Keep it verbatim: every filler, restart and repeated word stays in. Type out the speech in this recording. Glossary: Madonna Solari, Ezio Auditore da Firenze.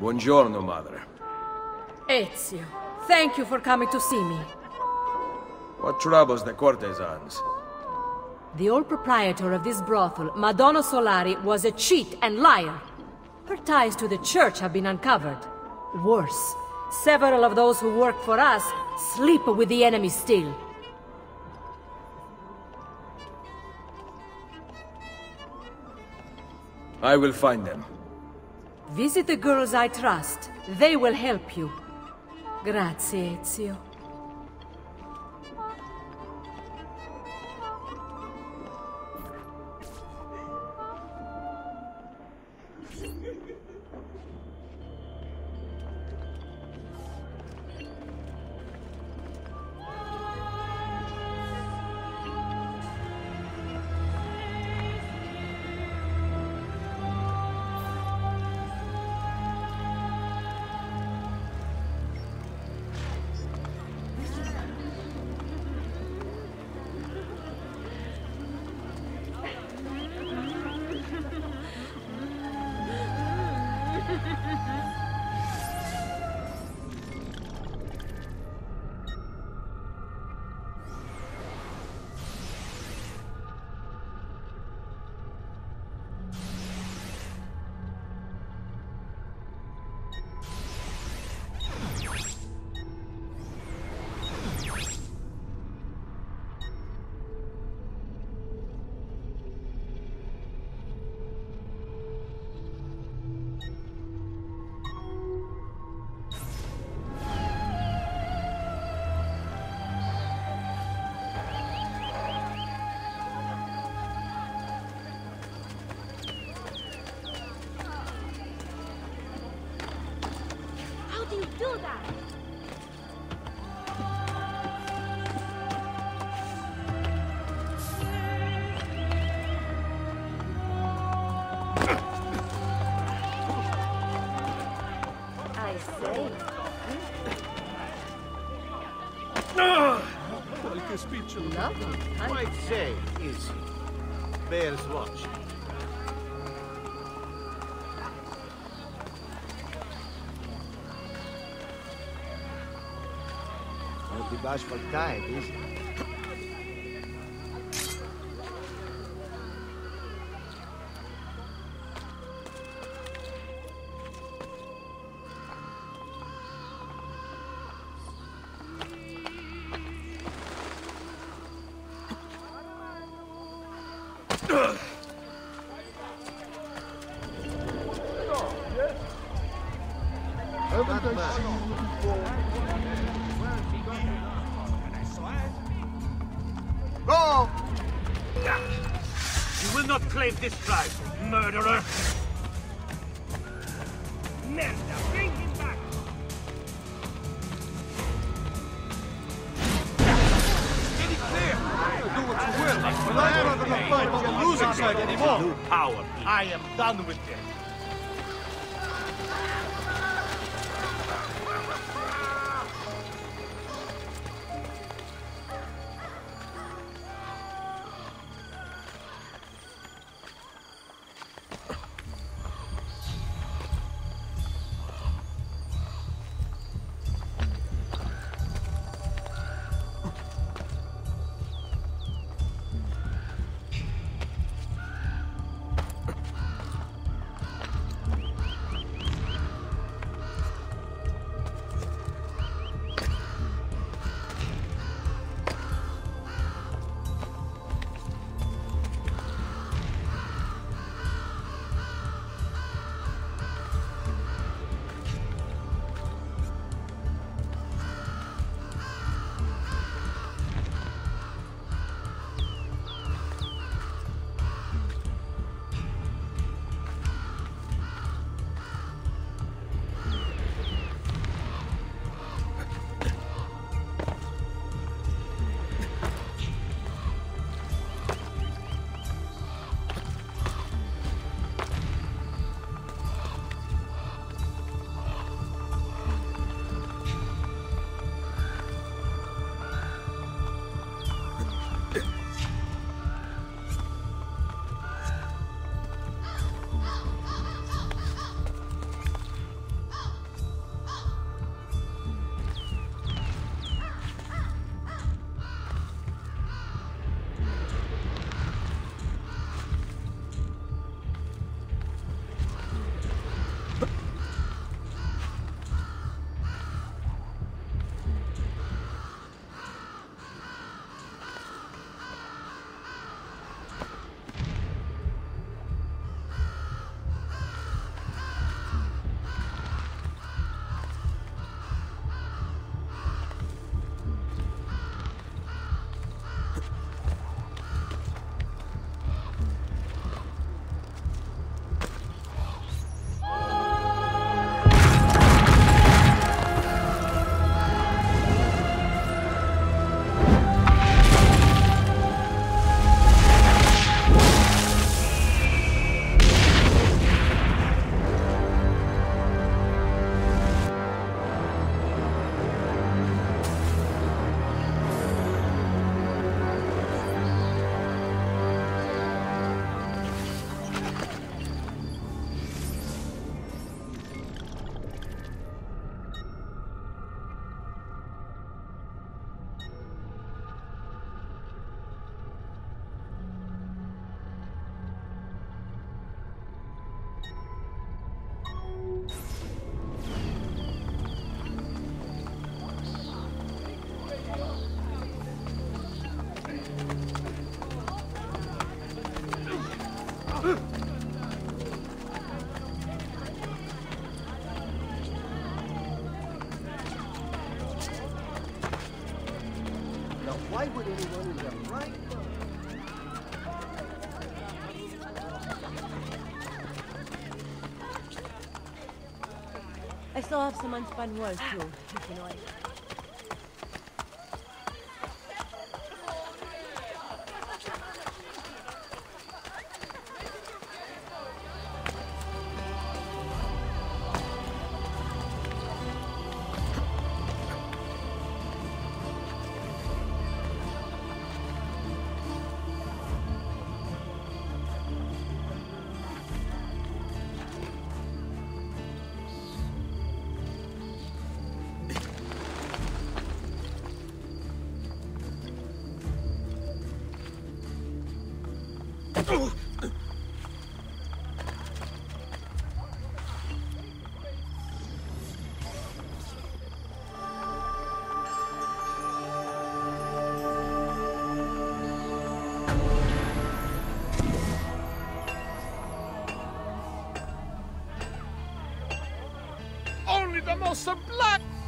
Buongiorno, madre. Ezio, thank you for coming to see me. What troubles the courtesans? The old proprietor of this brothel, Madonna Solari, was a cheat and liar. Her ties to the church have been uncovered. Worse, several of those who work for us sleep with the enemy still. I will find them. Visit the girls I trust. They will help you. Grazie, Ezio. Do that! The bashful tide, isn't it? This drive, murderer! Merda, bring him back! Get it clear! Do what you will, but I am not gonna fight on the losing side anymore! New power! I am done with this! Why would anyone in their right mind? I still have some unspun woes too, if you like. Oh! Only the most sublime.